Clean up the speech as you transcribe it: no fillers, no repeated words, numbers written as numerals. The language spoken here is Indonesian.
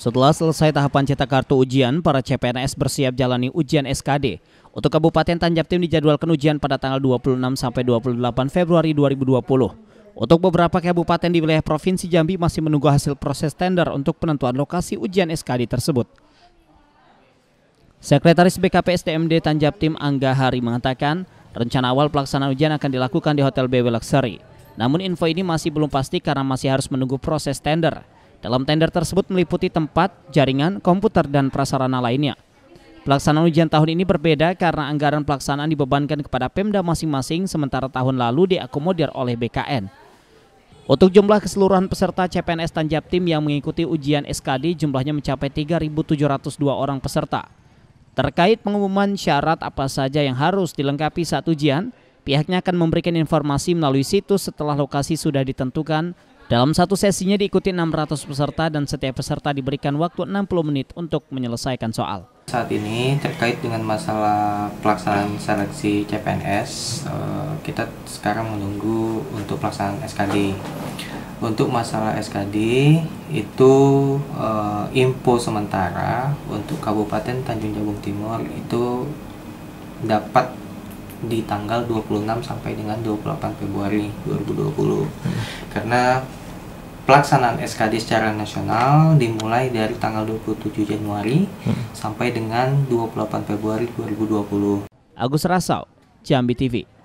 Setelah selesai tahapan cetak kartu ujian, para CPNS bersiap jalani ujian SKD. Untuk Kabupaten Tanjung Jabung Timur dijadwalkan ujian pada tanggal 26 sampai 28 Februari 2020. Untuk beberapa kabupaten di wilayah Provinsi Jambi masih menunggu hasil proses tender untuk penentuan lokasi ujian SKD tersebut. Sekretaris BKPSDMD Tanjung Jabung Timur Angga Hari mengatakan, rencana awal pelaksanaan ujian akan dilakukan di Hotel BW Luxury. Namun info ini masih belum pasti karena masih harus menunggu proses tender. Dalam tender tersebut meliputi tempat, jaringan, komputer, dan prasarana lainnya. Pelaksanaan ujian tahun ini berbeda karena anggaran pelaksanaan dibebankan kepada Pemda masing-masing, sementara tahun lalu diakomodir oleh BKN. Untuk jumlah keseluruhan peserta CPNS Tanjung Jabung Timur yang mengikuti ujian SKD jumlahnya mencapai 3.702 orang peserta. Terkait pengumuman syarat apa saja yang harus dilengkapi saat ujian, pihaknya akan memberikan informasi melalui situs setelah lokasi sudah ditentukan. Dalam satu sesinya diikuti 600 peserta dan setiap peserta diberikan waktu 60 menit untuk menyelesaikan soal. Saat ini terkait dengan masalah pelaksanaan seleksi CPNS, kita sekarang menunggu untuk pelaksanaan SKD. Untuk masalah SKD itu info sementara untuk Kabupaten Tanjung Jabung Timur itu dapat di tanggal 26 sampai dengan 28 Februari 2020. Karena pelaksanaan SKD secara nasional dimulai dari tanggal 27 Januari sampai dengan 28 Februari 2020. Agus Rasau, Jambi TV.